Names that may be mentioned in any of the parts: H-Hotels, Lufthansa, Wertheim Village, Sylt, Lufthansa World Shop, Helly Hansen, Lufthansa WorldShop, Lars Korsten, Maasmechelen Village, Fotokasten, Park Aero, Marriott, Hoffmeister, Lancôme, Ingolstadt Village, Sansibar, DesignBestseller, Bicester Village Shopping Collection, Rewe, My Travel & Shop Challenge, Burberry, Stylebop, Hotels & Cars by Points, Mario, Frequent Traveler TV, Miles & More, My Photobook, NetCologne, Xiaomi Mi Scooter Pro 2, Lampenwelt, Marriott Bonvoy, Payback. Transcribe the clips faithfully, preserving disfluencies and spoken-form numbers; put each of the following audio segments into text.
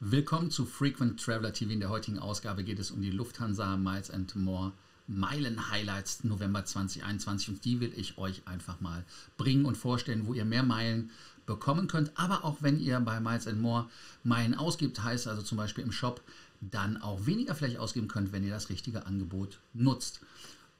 Willkommen zu Frequent Traveler T V. In der heutigen Ausgabe geht es um die Lufthansa Miles and More Meilen Highlights November zweitausendeinundzwanzig, und die will ich euch einfach mal bringen und vorstellen, wo ihr mehr Meilen bekommen könnt. Aber auch wenn ihr bei Miles and More Meilen ausgibt, heißt also zum Beispiel im Shop, dann auch weniger vielleicht ausgeben könnt, wenn ihr das richtige Angebot nutzt.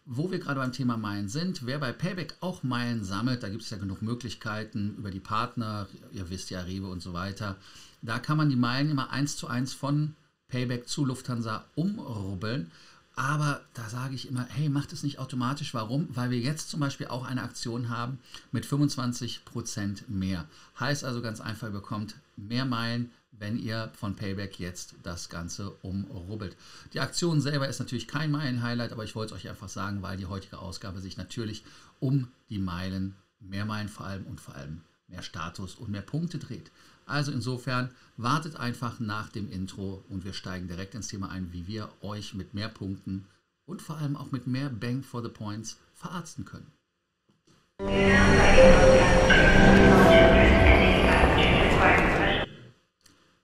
Wo wir gerade beim Thema Meilen sind, wer bei Payback auch Meilen sammelt, da gibt es ja genug Möglichkeiten über die Partner, ihr wisst ja, Rewe und so weiter. Da kann man die Meilen immer eins zu eins von Payback zu Lufthansa umrubbeln. Aber da sage ich immer, hey, macht es nicht automatisch. Warum? Weil wir jetzt zum Beispiel auch eine Aktion haben mit fünfundzwanzig Prozent mehr. Heißt also ganz einfach, ihr bekommt mehr Meilen, wenn ihr von Payback jetzt das Ganze umrubbelt. Die Aktion selber ist natürlich kein Meilen-Highlight, aber ich wollte es euch einfach sagen, weil die heutige Ausgabe sich natürlich um die Meilen, mehr Meilen vor allem und vor allem mehr Status und mehr Punkte dreht. Also insofern wartet einfach nach dem Intro und wir steigen direkt ins Thema ein, wie wir euch mit mehr Punkten und vor allem auch mit mehr Bang for the Points verarzten können.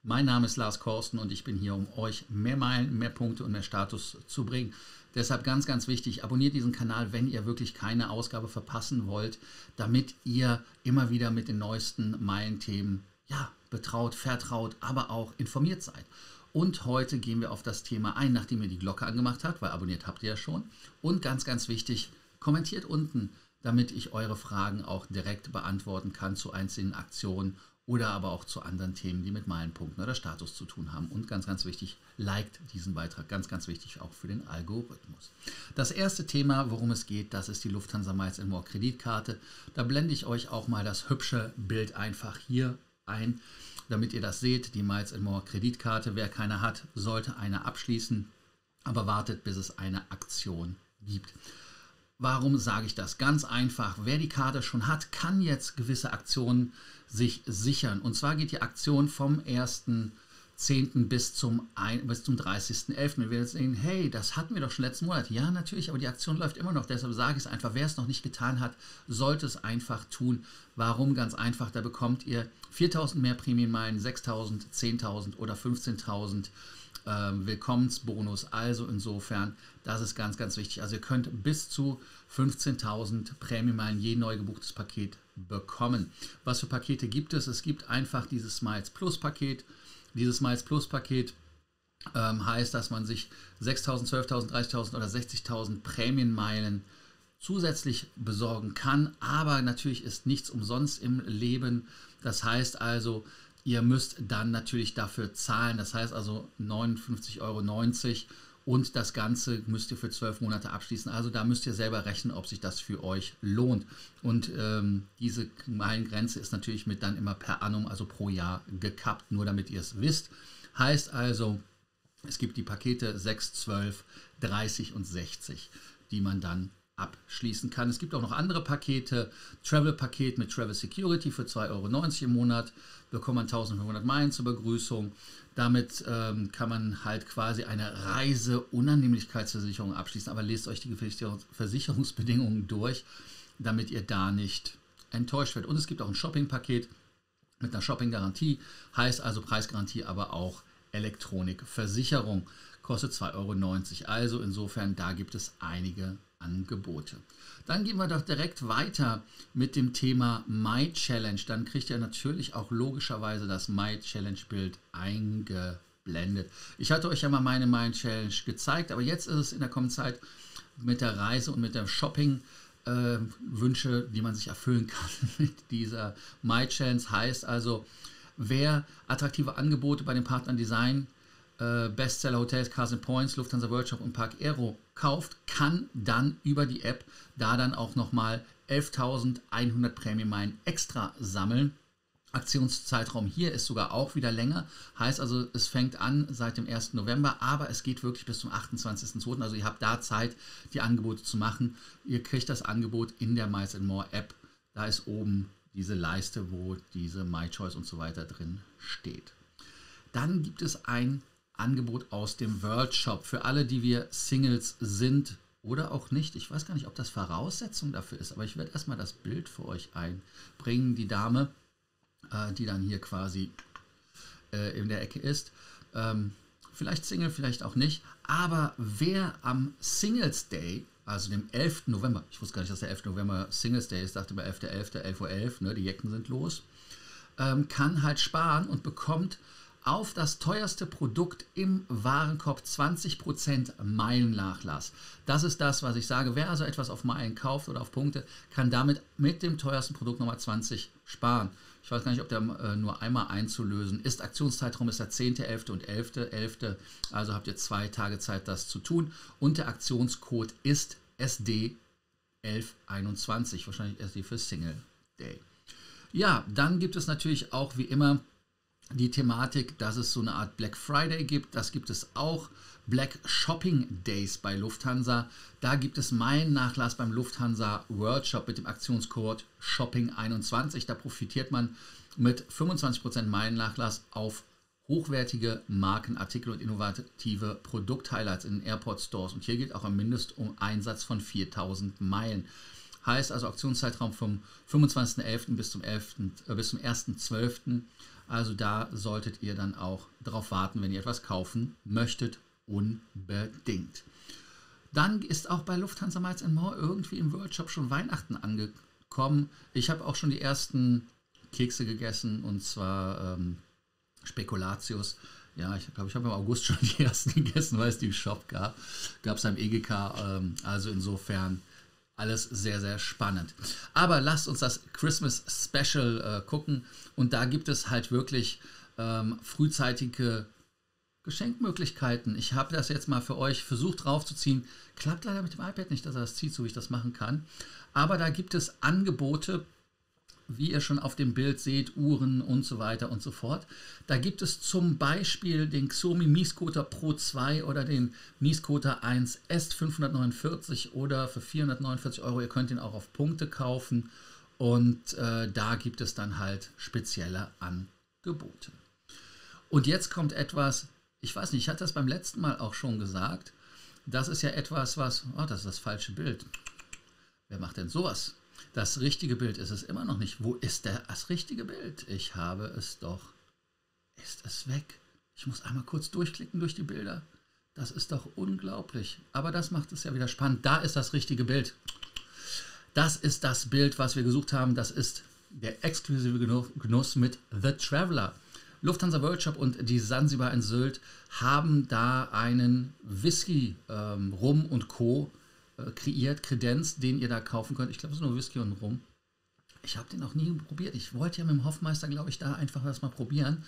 Mein Name ist Lars Korsten und ich bin hier, um euch mehr Meilen, mehr Punkte und mehr Status zu bringen. Deshalb ganz, ganz wichtig, abonniert diesen Kanal, wenn ihr wirklich keine Ausgabe verpassen wollt, damit ihr immer wieder mit den neuesten Meilenthemen ja, betraut, vertraut, aber auch informiert seid. Und heute gehen wir auf das Thema ein, nachdem ihr die Glocke angemacht habt, weil abonniert habt ihr ja schon. Und ganz, ganz wichtig, kommentiert unten, damit ich eure Fragen auch direkt beantworten kann zu einzelnen Aktionen oder aber auch zu anderen Themen, die mit Meilenpunkten oder Status zu tun haben. Und ganz, ganz wichtig, liked diesen Beitrag. Ganz, ganz wichtig auch für den Algorithmus. Das erste Thema, worum es geht, das ist die Lufthansa Miles and More Kreditkarte. Da blende ich euch auch mal das hübsche Bild einfach hier ein, damit ihr das seht. Die Miles and More Kreditkarte, wer keine hat, sollte eine abschließen, aber wartet, bis es eine Aktion gibt. Warum sage ich das? Ganz einfach, wer die Karte schon hat, kann jetzt gewisse Aktionen sich sichern. Und zwar geht die Aktion vom ersten zehnten bis zum, bis zum dreißigsten elften. Ihr werdet sehen, hey, das hatten wir doch schon letzten Monat. Ja, natürlich, aber die Aktion läuft immer noch. Deshalb sage ich es einfach, wer es noch nicht getan hat, sollte es einfach tun. Warum? Ganz einfach, da bekommt ihr viertausend mehr Prämienmeilen, sechstausend, zehntausend oder fünfzehntausend äh, Willkommensbonus. Also insofern, das ist ganz, ganz wichtig. Also ihr könnt bis zu fünfzehntausend Prämienmeilen je neu gebuchtes Paket bekommen. Was für Pakete gibt es? Es gibt einfach dieses Miles Plus Paket. Dieses Miles Plus Paket ähm, heißt, dass man sich sechstausend, zwölftausend, dreißigtausend oder sechzigtausend Prämienmeilen zusätzlich besorgen kann. Aber natürlich ist nichts umsonst im Leben. Das heißt also, ihr müsst dann natürlich dafür zahlen. Das heißt also neunundfünfzig Euro neunzig und das Ganze müsst ihr für zwölf Monate abschließen. Also da müsst ihr selber rechnen, ob sich das für euch lohnt. Und ähm, diese Meilengrenze ist natürlich mit dann immer per annum, also pro Jahr gekappt, nur damit ihr es wisst. Heißt also, es gibt die Pakete sechs, zwölf, dreißig und sechzig, die man dann abschließen kann. Es gibt auch noch andere Pakete, Travel-Paket mit Travel Security für zwei Euro neunzig im Monat, bekommt man eintausendfünfhundert Meilen zur Begrüßung. Damit ähm, kann man halt quasi eine Reiseunannehmlichkeitsversicherung abschließen, aber lest euch die Versicherungsbedingungen durch, damit ihr da nicht enttäuscht werdet. Und es gibt auch ein Shopping-Paket mit einer Shopping-Garantie, heißt also Preisgarantie, aber auch Elektronikversicherung, kostet zwei Euro neunzig. Also insofern, da gibt es einige Angebote. Dann gehen wir doch direkt weiter mit dem Thema My Challenge. Dann kriegt ihr natürlich auch logischerweise das My Challenge Bild eingeblendet. Ich hatte euch ja mal meine My Challenge gezeigt, aber jetzt ist es in der kommenden Zeit mit der Reise und mit der Shopping äh, Wünsche, die man sich erfüllen kann mit dieser My Challenge. Heißt also, wer attraktive Angebote bei den Partnern Design Bestseller, Hotels, Cars and Points, Lufthansa World Shop und Park Aero kauft, kann dann über die App da dann auch nochmal elftausendeinhundert Prämienmeilen extra sammeln. Aktionszeitraum hier ist sogar auch wieder länger. Heißt also, es fängt an seit dem ersten November, aber es geht wirklich bis zum achtundzwanzigsten zweiten Also ihr habt da Zeit, die Angebote zu machen. Ihr kriegt das Angebot in der Miles and More App. Da ist oben diese Leiste, wo diese My Choice und so weiter drin steht. Dann gibt es ein Angebot aus dem World Shop. Für alle, die wir Singles sind oder auch nicht. Ich weiß gar nicht, ob das Voraussetzung dafür ist, aber ich werde erstmal das Bild für euch einbringen. Die Dame, äh, die dann hier quasi äh, in der Ecke ist. Ähm, vielleicht Single, vielleicht auch nicht. Aber wer am Singles Day, also dem elften November, ich wusste gar nicht, dass der elfte November Singles Day ist, dachte immer elfter elfter, elf Uhr elf, ne, die Jecken sind los, ähm, kann halt sparen und bekommt auf das teuerste Produkt im Warenkorb zwanzig Prozent Meilennachlass. Das ist das, was ich sage. Wer also etwas auf Meilen kauft oder auf Punkte, kann damit mit dem teuersten Produkt nochmal zwanzig sparen. Ich weiß gar nicht, ob der äh, nur einmal einzulösen ist. Aktionszeitraum ist der zehnte elfte und elfte elfte Also habt ihr zwei Tage Zeit, das zu tun. Und der Aktionscode ist S D elf einundzwanzig. Wahrscheinlich S D für Single Day. Ja, dann gibt es natürlich auch wie immer die Thematik, dass es so eine Art Black Friday gibt. Das gibt es auch. Black Shopping Days bei Lufthansa. Da gibt es meinen Nachlass beim Lufthansa World Shop mit dem Aktionscode Shopping einundzwanzig. Da profitiert man mit fünfundzwanzig Prozent Meilennachlass auf hochwertige Markenartikel und innovative Produkthighlights in Airport Stores. Und hier gilt auch ein Mindestumsatz von viertausend Meilen. Heißt also Aktionszeitraum vom fünfundzwanzigsten elften bis zum elften Äh, bis zum ersten zwölften Also da solltet ihr dann auch darauf warten, wenn ihr etwas kaufen möchtet, unbedingt. Dann ist auch bei Lufthansa Miles and More irgendwie im World Shop schon Weihnachten angekommen. Ich habe auch schon die ersten Kekse gegessen, und zwar ähm, Spekulatius. Ja, ich glaube, ich habe im August schon die ersten gegessen, weil es die im Shop gab. Gab es am E G K, ähm, also insofern alles sehr, sehr spannend. Aber lasst uns das Christmas Special äh, gucken. Und da gibt es halt wirklich ähm, frühzeitige Geschenkmöglichkeiten. Ich habe das jetzt mal für euch versucht draufzuziehen. Klappt leider mit dem iPad nicht, dass er das zieht, so wie ich das machen kann. Aber da gibt es Angebote, wie ihr schon auf dem Bild seht, Uhren und so weiter und so fort. Da gibt es zum Beispiel den Xiaomi Mi Scooter Pro zwei oder den Mi Scooter eins S fünfhundertneunundvierzig oder für vierhundertneunundvierzig Euro. Ihr könnt ihn auch auf Punkte kaufen, und äh, da gibt es dann halt spezielle Angebote. Und jetzt kommt etwas, ich weiß nicht, ich hatte das beim letzten Mal auch schon gesagt, das ist ja etwas, was, oh, das ist das falsche Bild. Wer macht denn sowas? Das richtige Bild ist es immer noch nicht. Wo ist der, das richtige Bild? Ich habe es doch. Ist es weg? Ich muss einmal kurz durchklicken durch die Bilder. Das ist doch unglaublich. Aber das macht es ja wieder spannend. Da ist das richtige Bild. Das ist das Bild, was wir gesucht haben. Das ist der exklusive Genuss mit The Traveler. Lufthansa World Shop und die Sansibar in Sylt haben da einen Whisky, ähm, Rum und Co. kreiert, Kredenz, den ihr da kaufen könnt. Ich glaube, es ist nur Whisky und Rum. Ich habe den noch nie probiert. Ich wollte ja mit dem Hoffmeister, glaube ich, da einfach das mal probieren.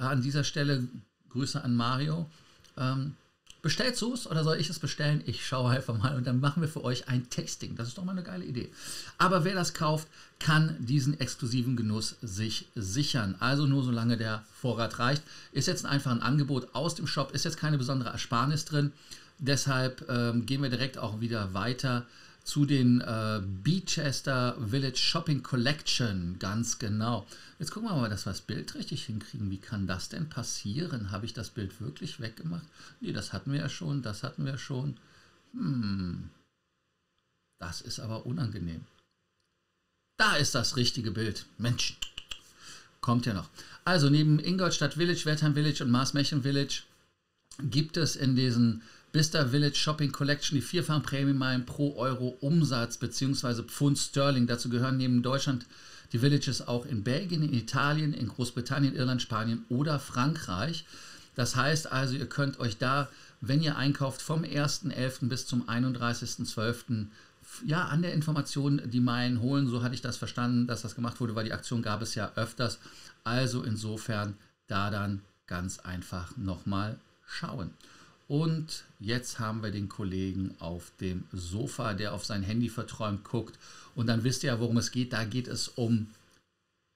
Äh, an dieser Stelle Grüße an Mario. Ähm, bestellst du es oder soll ich es bestellen? Ich schaue einfach mal, und dann machen wir für euch ein Tasting. Das ist doch mal eine geile Idee. Aber wer das kauft, kann diesen exklusiven Genuss sich sichern. Also nur solange der Vorrat reicht. Ist jetzt einfach ein Angebot aus dem Shop. Ist jetzt keine besondere Ersparnis drin. Deshalb ähm, gehen wir direkt auch wieder weiter zu den äh, Bicester Village Shopping Collection, ganz genau. Jetzt gucken wir mal, dass wir das Bild richtig hinkriegen. Wie kann das denn passieren? Habe ich das Bild wirklich weggemacht? Nee, das hatten wir ja schon, das hatten wir schon. Hm, das ist aber unangenehm. Da ist das richtige Bild. Mensch, kommt ja noch. Also neben Ingolstadt Village, Wertheim Village und Maasmechelen Village gibt es in diesen Bicester Village Shopping Collection die vierfachen Prämienmeilen pro Euro Umsatz bzw. Pfund Sterling. Dazu gehören neben Deutschland die Villages auch in Belgien, in Italien, in Großbritannien, Irland, Spanien oder Frankreich. Das heißt also, ihr könnt euch da, wenn ihr einkauft, vom ersten elften bis zum einunddreißigsten zwölften ja, an der Information die Meilen holen. So hatte ich das verstanden, dass das gemacht wurde, weil die Aktion gab es ja öfters. Also insofern da dann ganz einfach nochmal schauen. Und jetzt haben wir den Kollegen auf dem Sofa, der auf sein Handy verträumt guckt. Und dann wisst ihr ja, worum es geht. Da geht es um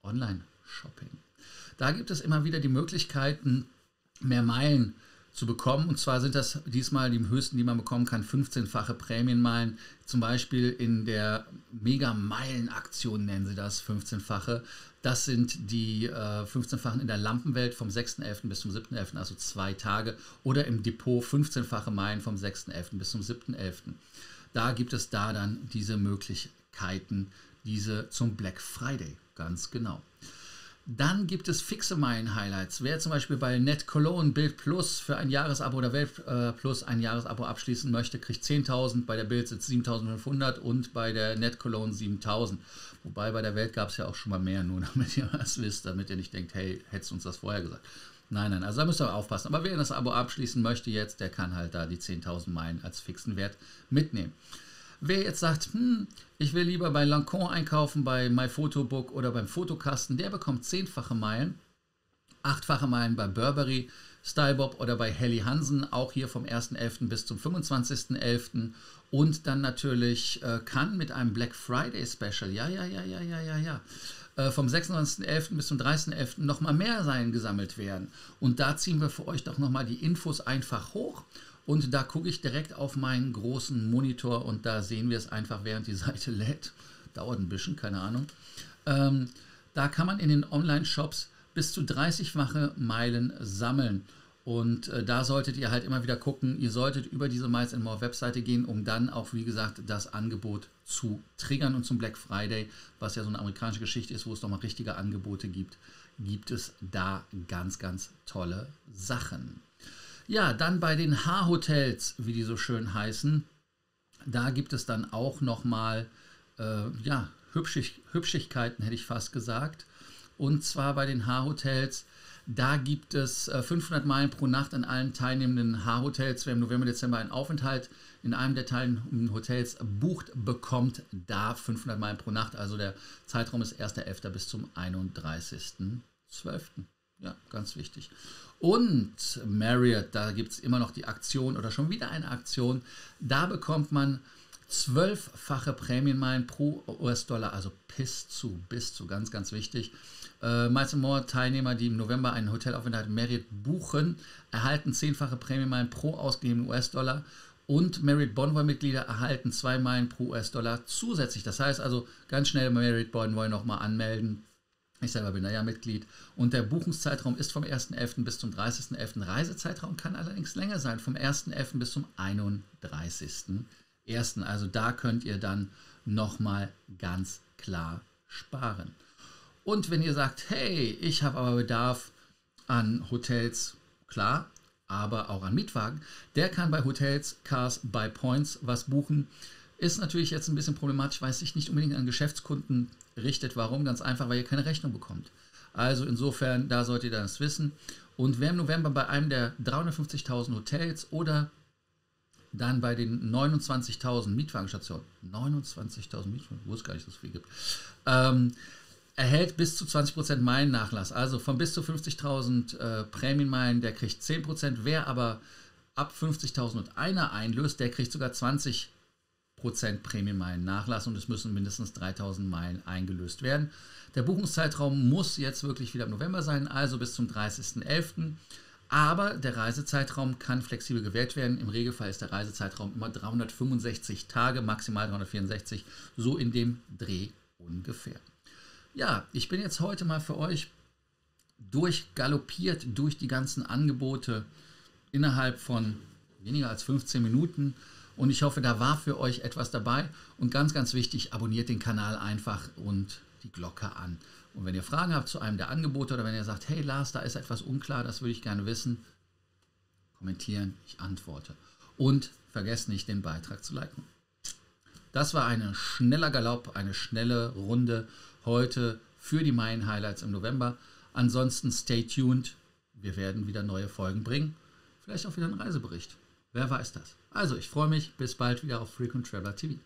Online-Shopping. Da gibt es immer wieder die Möglichkeiten, mehr Meilen zu bekommen. Und zwar sind das diesmal die höchsten, die man bekommen kann, fünfzehnfache Prämienmeilen. Zum Beispiel in der Mega-Meilen-Aktion nennen sie das, fünfzehnfache. Das sind die äh, fünfzehnfachen in der Lampenwelt vom sechsten elften bis zum siebten elften, also zwei Tage. Oder im Depot fünfzehnfache Meilen vom sechsten elften bis zum siebten elften Da gibt es da dann diese Möglichkeiten, diese zum Black Friday, ganz genau. Dann gibt es fixe Meilen-Highlights. Wer zum Beispiel bei NetCologne Bild Plus für ein Jahresabo oder Welt äh, Plus ein Jahresabo abschließen möchte, kriegt zehntausend, bei der Bild sind siebentausendfünfhundert und bei der NetCologne siebentausend. Wobei bei der Welt gab es ja auch schon mal mehr, nur damit ihr was wisst, damit ihr nicht denkt, hey, hättest du uns das vorher gesagt. Nein, nein, also da müsst ihr aufpassen. Aber wer das Abo abschließen möchte jetzt, der kann halt da die zehntausend Meilen als fixen Wert mitnehmen. Wer jetzt sagt, hm, ich will lieber bei Lancôme einkaufen, bei My Photobook oder beim Fotokasten, der bekommt zehnfache Meilen, achtfache Meilen bei Burberry, Stylebop oder bei Helly Hansen, auch hier vom ersten elften bis zum fünfundzwanzigsten elften und dann natürlich äh, kann mit einem Black Friday Special, ja, ja, ja, ja, ja, ja, ja, äh, vom sechsundzwanzigsten elften bis zum dreißigsten elften nochmal mehr sein gesammelt werden. Und da ziehen wir für euch doch nochmal die Infos einfach hoch. Und da gucke ich direkt auf meinen großen Monitor und da sehen wir es einfach, während die Seite lädt. Dauert ein bisschen, keine Ahnung. Ähm, da kann man in den Online-Shops bis zu dreißigfache Meilen sammeln. Und äh, da solltet ihr halt immer wieder gucken, ihr solltet über diese Miles and More Webseite gehen, um dann auch, wie gesagt, das Angebot zu triggern. Und zum Black Friday, was ja so eine amerikanische Geschichte ist, wo es nochmal richtige Angebote gibt, gibt es da ganz, ganz tolle Sachen. Ja, dann bei den H-Hotels, wie die so schön heißen, da gibt es dann auch nochmal äh, ja, Hübschig, Hübschigkeiten, hätte ich fast gesagt. Und zwar bei den H-Hotels, da gibt es äh, fünfhundert Meilen pro Nacht an allen teilnehmenden H-Hotels. Wer im November, Dezember einen Aufenthalt in einem der teilnehmenden Hotels bucht, bekommt da fünfhundert Meilen pro Nacht. Also der Zeitraum ist ersten elften bis zum einunddreißigsten zwölften. Ja, ganz wichtig. Und Marriott, da gibt es immer noch die Aktion oder schon wieder eine Aktion. Da bekommt man zwölffache Prämienmeilen pro U S-Dollar, also bis zu, bis zu, ganz, ganz wichtig. Äh, Miles and More Teilnehmer, die im November einen Hotelaufenthalt Marriott buchen, erhalten zehnfache Prämienmeilen pro ausgegebenen U S-Dollar. Und Marriott Bonvoy-Mitglieder erhalten zwei Meilen pro U S-Dollar zusätzlich. Das heißt also, ganz schnell Marriott Bonvoy nochmal anmelden. Ich selber bin da ja Mitglied. Und der Buchungszeitraum ist vom ersten elften bis zum dreißigsten elften Reisezeitraum kann allerdings länger sein, vom ersten elften bis zum einunddreißigsten ersten Also da könnt ihr dann nochmal ganz klar sparen. Und wenn ihr sagt, hey, ich habe aber Bedarf an Hotels, klar, aber auch an Mietwagen, der kann bei Hotels, Cars by Points was buchen. Ist natürlich jetzt ein bisschen problematisch, weil es sich nicht unbedingt an Geschäftskunden richtet. Warum? Ganz einfach, weil ihr keine Rechnung bekommt. Also insofern, da solltet ihr das wissen. Und wer im November bei einem der dreihundertfünfzigtausend Hotels oder dann bei den neunundzwanzigtausend Mietwagenstationen, neunundzwanzigtausend Mietwagen, wo es gar nicht so viel gibt, ähm, erhält bis zu zwanzig Prozent Meilennachlass. Also von bis zu fünfzigtausend äh, Prämienmeilen, der kriegt zehn Prozent. Wer aber ab fünfzigtausend und einer einlöst, der kriegt sogar zwanzig Prozent. Prozent Prämienmeilen Nachlass und es müssen mindestens dreitausend Meilen eingelöst werden. Der Buchungszeitraum muss jetzt wirklich wieder im November sein, also bis zum dreißigsten elften Aber der Reisezeitraum kann flexibel gewählt werden. Im Regelfall ist der Reisezeitraum immer dreihundertfünfundsechzig Tage, maximal dreihundertvierundsechzig, so in dem Dreh ungefähr. Ja, ich bin jetzt heute mal für euch durchgaloppiert durch die ganzen Angebote innerhalb von weniger als fünfzehn Minuten. Und ich hoffe, da war für euch etwas dabei. Und ganz, ganz wichtig, abonniert den Kanal einfach und die Glocke an. Und wenn ihr Fragen habt zu einem der Angebote oder wenn ihr sagt, hey Lars, da ist etwas unklar, das würde ich gerne wissen, kommentieren, ich antworte. Und vergesst nicht, den Beitrag zu liken. Das war ein schneller Galopp, eine schnelle Runde heute für die Meilen-Highlights im November. Ansonsten stay tuned, wir werden wieder neue Folgen bringen. Vielleicht auch wieder einen Reisebericht. Wer weiß das? Also, ich freue mich. Bis bald wieder auf Frequent Traveler T V.